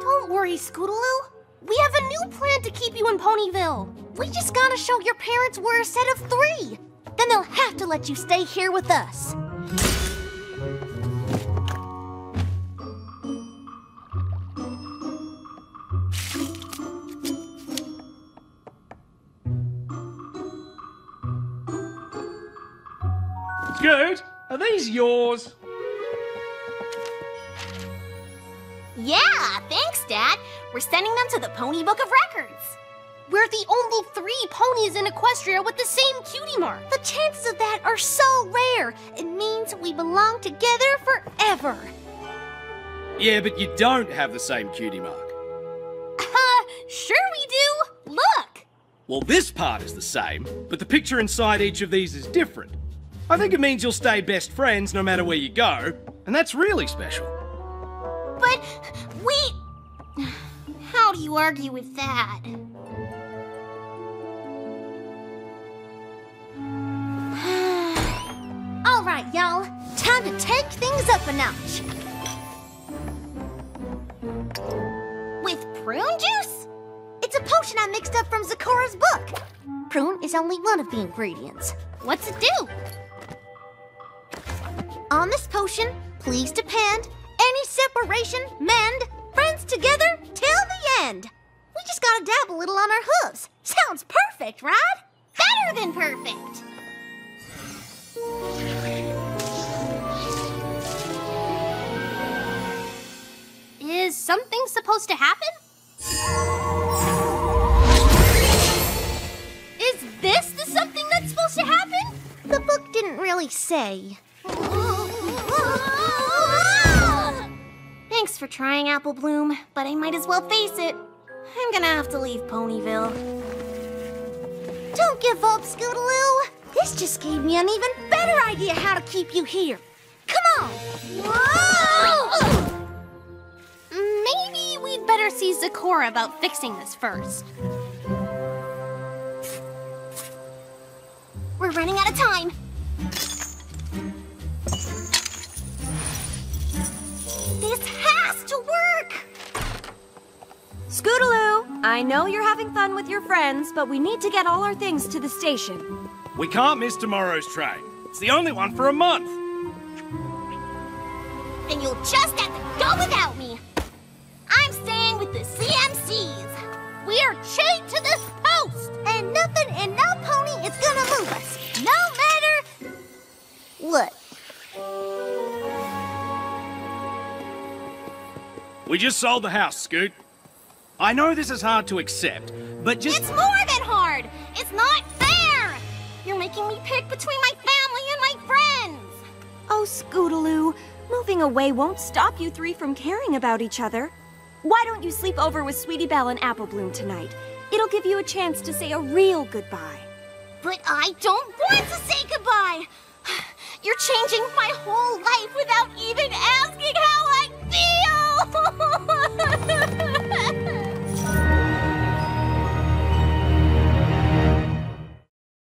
Don't worry, Scootaloo. We have a new plan to keep you in Ponyville. We just gotta show your parents we're a set of three. Then they'll have to let you stay here with us. Scoot, are these yours? Yeah, thanks, Dad. We're sending them to the Pony Book of Records. We're the only three ponies in Equestria with the same cutie mark. The chances of that are so rare. It means we belong together forever. Yeah, but you don't have the same cutie mark. Sure we do. Look. Well, this part is the same, but the picture inside each of these is different. I think it means you'll stay best friends no matter where you go, and that's really special. But we... How do you argue with that? All right, y'all. Time to take things up a notch. With prune juice? It's a potion I mixed up from Zecora's book. Prune is only one of the ingredients. What's it do? On this potion, please depend, any separation, mend, friends together till the end. We just gotta dab a little on our hooves. Sounds perfect, right? Better than perfect. Is something supposed to happen? Is this the something that's supposed to happen? The book didn't really say. Thanks for trying, Apple Bloom, but I might as well face it. I'm gonna have to leave Ponyville. Don't give up, Scootaloo. This just gave me an even better idea how to keep you here. Come on! Whoa! Maybe we'd better see Zecora about fixing this first. We're running out of time. This has to work! Scootaloo, I know you're having fun with your friends, but we need to get all our things to the station. We can't miss tomorrow's train. It's the only one for a month. Then you'll just have to go without me. I'm staying with the CMCs. We are chained to this post! And nothing and no pony is gonna move us. No matter... what? We just sold the house, Scoot. I know this is hard to accept, but just... It's more than hard! It's not fair! You're making me pick between my family and my friends! Oh, Scootaloo, moving away won't stop you three from caring about each other. Why don't you sleep over with Sweetie Belle and Apple Bloom tonight? It'll give you a chance to say a real goodbye. But I don't want to say goodbye! You're changing my whole life with